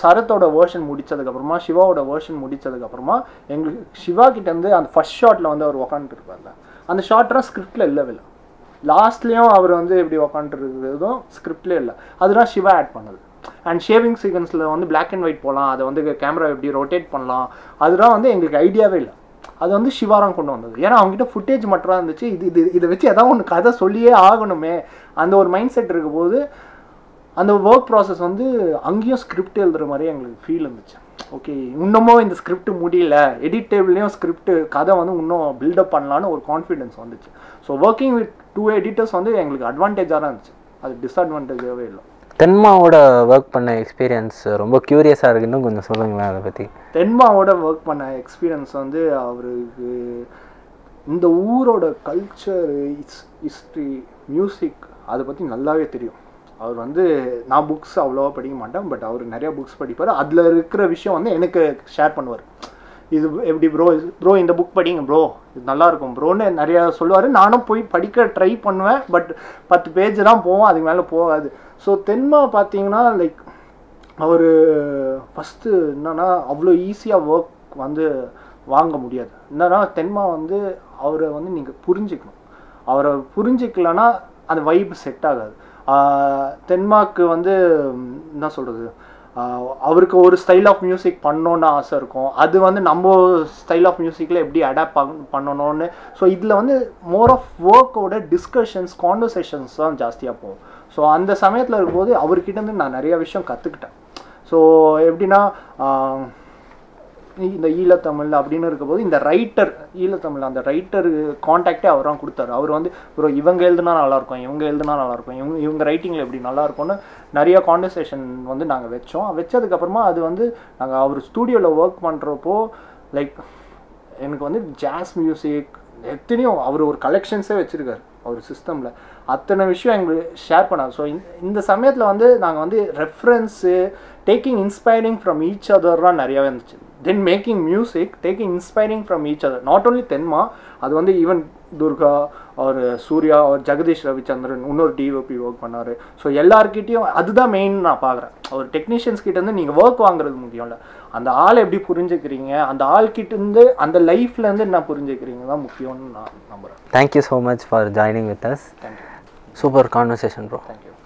சரத்தோட வேர்ஷன் முடித்ததுக்கப்புறமா சிவாவோட வேர்ஷன் முடித்ததுக்கப்புறமா எங்களுக்கு சிவா கிட்டேருந்து அந்த ஃபஸ்ட் ஷாட்டில் வந்து அவர் உக்காந்துருப்பார்ல அந்த ஷாட்லாம் ஸ்கிரிப்டில் இல்லவே இல்லை, லாஸ்ட்லேயும் அவர் வந்து இப்படி உக்காண்டுருக்கிறதும் ஸ்கிரிப்ட்லேயே இல்லை, அதெல்லாம் சிவா ஆட் பண்ணுது. அண்ட் ஷேவிங் சீக்வன்ஸில் வந்து பிளாக் அண்ட் ஒயிட் போகலாம், அதை வந்து கேமரா எப்படி ரொட்டேட் பண்ணலாம், அதெல்லாம் வந்து எங்களுக்கு ஐடியாவே இல்லை. அது வந்து சிவாராம் கொண்டு வந்தது. ஏன்னா அவங்ககிட்ட ஃபுட்டேஜ் மட்டும் இருந்துச்சு. இது இது இதை வச்சு எதாவது ஒன்று கதை சொல்லியே ஆகணுமே அந்த ஒரு மைண்ட் செட் இருக்கும்போது அந்த ஒர்க் ப்ராசஸ் வந்து அங்கேயும் ஸ்கிரிப்ட் எழுதுகிற மாதிரி எங்களுக்கு ஃபீல் இருந்துச்சு. ஓகே, இன்னமும் இந்த ஸ்கிரிப்ட் முடியல, எடிட் டேபிள்லேயும் ஸ்கிரிப்ட் கதை வந்து இன்னும் பில்டப் பண்ணலான்னு ஒரு கான்ஃபிடென்ஸ் வந்துச்சு. So working with two editors வந்து எங்களுக்கு அட்வான்டேஜாக தான் இருந்துச்சு, அது டிஸ்அட்வான்டேஜாகவே இல்லை. தென்மாவோட ஒர்க் பண்ண எக்ஸ்பீரியன்ஸ் ரொம்ப க்யூரியஸாக இருக்குன்னு கொஞ்சம் சொல்லுங்களேன் அதை பற்றி. தென்மாவோட ஒர்க் பண்ண எக்ஸ்பீரியன்ஸ் வந்து அவருக்கு இந்த ஊரோட கல்ச்சர், ஹிஸ் ஹிஸ்ட்ரி, மியூசிக் அதை பற்றி நல்லாவே தெரியும். அவர் வந்து நான் புக்ஸ் அவ்வளோவா படிக்க மாட்டேன், பட் அவர் நிறையா புக்ஸ் படிப்பார். அதில் இருக்கிற விஷயம் வந்து எனக்கு ஷேர் பண்ணுவார். இது எப்படி ப்ரோ, ப்ரோ இந்த புக் படிங்க ப்ரோ, இது நல்லாயிருக்கும் ப்ரோன்னு நிறையா சொல்லுவார். நானும் போய் படிக்க ட்ரை பண்ணுவேன், பட் பத்து பேஜ் தான் போவோம், அதுக்கு மேலே போகாது. ஸோ தென்மா பார்த்தீங்கன்னா லைக் அவர் ஃபஸ்ட்டு என்னன்னா அவ்வளோ ஈஸியாக ஒர்க் வந்து வாங்க முடியாது. என்னன்னா தென்மா வந்து அவரை வந்து நீங்கள் புரிஞ்சிக்கணும், அவரை புரிஞ்சிக்கலன்னா அந்த வைப் செட் ஆகாது. தென்மாக்கு வந்து என்ன சொல்கிறது, அவருக்கு ஒரு ஸ்டைல் ஆஃப் மியூசிக் பண்ணணுன்னு ஆசை இருக்கும். அது வந்து நம்ம ஸ்டைல் ஆஃப் மியூசிக்கில் எப்படி அடாப்ட் பண்ணணும்னு. ஸோ இதில் வந்து மோர் ஆஃப் ஒர்க்கோட டிஸ்கஷன்ஸ், கான்வர்சேஷன்ஸ் தான் ஜாஸ்தியாக போகும். ஸோ அந்த சமயத்தில் இருக்கும்போது அவர்கிட்டருந்து நான் நிறையா விஷயம் கற்றுக்கிட்டேன். ஸோ எப்படின்னா இந்த ஈழத்தமிழ் அப்படின்னு இருக்கும்போது இந்த ரைட்டர், ஈழத்தமிழ் அந்த ரைட்டர் காண்டாக்டே அவர் தான் கொடுத்தாரு. அவர் வந்து ப்ரோ இவங்க எழுதுனா நல்லாயிருக்கும், இவங்க எழுதுனா நல்லாயிருக்கும், இவங்க இவங்க ரைட்டிங்கில் எப்படி நல்லாயிருக்கும்னு நிறையா கான்வர்சேஷன் வந்து நாங்கள் வச்சோம். வச்சதுக்கப்புறமா அது வந்து நாங்கள் அவர் ஸ்டூடியோவில் ஒர்க் பண்ணுறப்போ லைக் எனக்கு வந்து ஜாஸ் மியூசிக் எத்தனையோ அவர் ஒரு கலெக்ஷன்ஸே வச்சுருக்காரு அவர் சிஸ்டமில், அத்தனை விஷயம் எங்களுக்கு ஷேர் பண்ணாங்க. ஸோ இந்த சமயத்தில் வந்து நாங்கள் வந்து reference, taking inspiring from each அதர்லாம் நிறையாவே இருந்துச்சு. Then making music, taking inspiring from each other, not only Tenma, அது வந்து ஈவன் துர்கா ஒரு சூர்யா ஒரு ஜெகதீஷ் ரவிச்சந்திரன் இன்னொரு டிஓபி ஒர்க் பண்ணார். ஸோ எல்லாருக்கிட்டையும் அதுதான் மெயின் நான் பார்க்குறேன். ஒரு டெக்னீஷியன்ஸ்கிட்டேருந்து நீங்கள் ஒர்க் வாங்குறது முக்கியம் இல்லை, அந்த ஆள் எப்படி புரிஞ்சுக்கிறீங்க, அந்த ஆள்கிட்டேருந்து அந்த லைஃப்லேருந்து என்ன புரிஞ்சுக்கிறீங்க தான் முக்கியம்னு நான் நம்புகிறேன். Thank you so much for joining with us. Super conversation bro. Thank you.